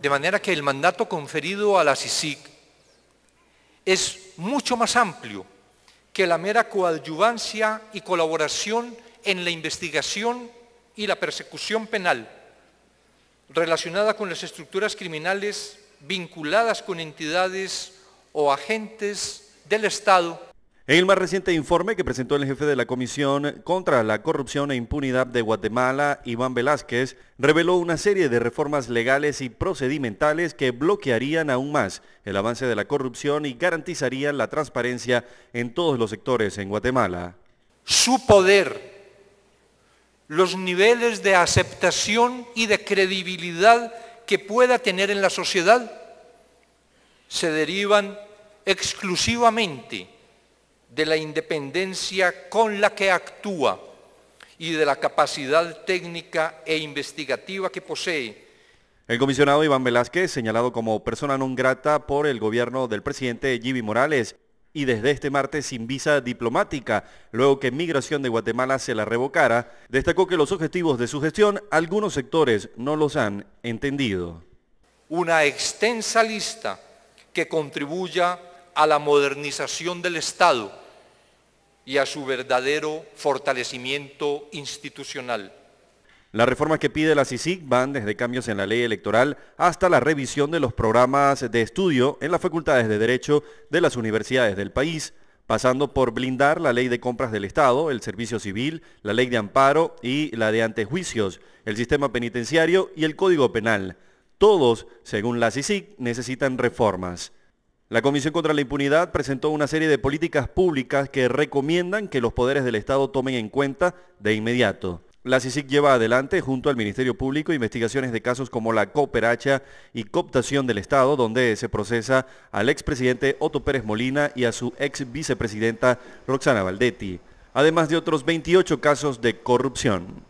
de manera que el mandato conferido a la CICIG es mucho más amplio que la mera coadyuvancia y colaboración en la investigación y la persecución penal relacionada con las estructuras criminales vinculadas con entidades o agentes del Estado. En el más reciente informe que presentó el jefe de la Comisión contra la Corrupción e Impunidad de Guatemala, Iván Velázquez, reveló una serie de reformas legales y procedimentales que bloquearían aún más el avance de la corrupción y garantizarían la transparencia en todos los sectores en Guatemala. Su poder, los niveles de aceptación y de credibilidad que pueda tener en la sociedad, se derivan exclusivamente de la independencia con la que actúa y de la capacidad técnica e investigativa que posee. El comisionado Iván Velázquez, señalado como persona non grata por el gobierno del presidente Jimmy Morales y desde este martes sin visa diplomática, luego que Migración de Guatemala se la revocara, destacó que los objetivos de su gestión algunos sectores no los han entendido. Una extensa lista que contribuya a la modernización del Estado y a su verdadero fortalecimiento institucional. Las reformas que pide la CICIG van desde cambios en la ley electoral hasta la revisión de los programas de estudio en las facultades de Derecho de las universidades del país, pasando por blindar la ley de compras del Estado, el servicio civil, la ley de amparo y la de antejuicios, el sistema penitenciario y el Código Penal. Todos, según la CICIG, necesitan reformas. La Comisión contra la Impunidad presentó una serie de políticas públicas que recomiendan que los poderes del Estado tomen en cuenta de inmediato. La CICIG lleva adelante, junto al Ministerio Público, investigaciones de casos como la cooperacha y cooptación del Estado, donde se procesa al expresidente Otto Pérez Molina y a su ex vicepresidenta Roxana Baldetti, además de otros 28 casos de corrupción.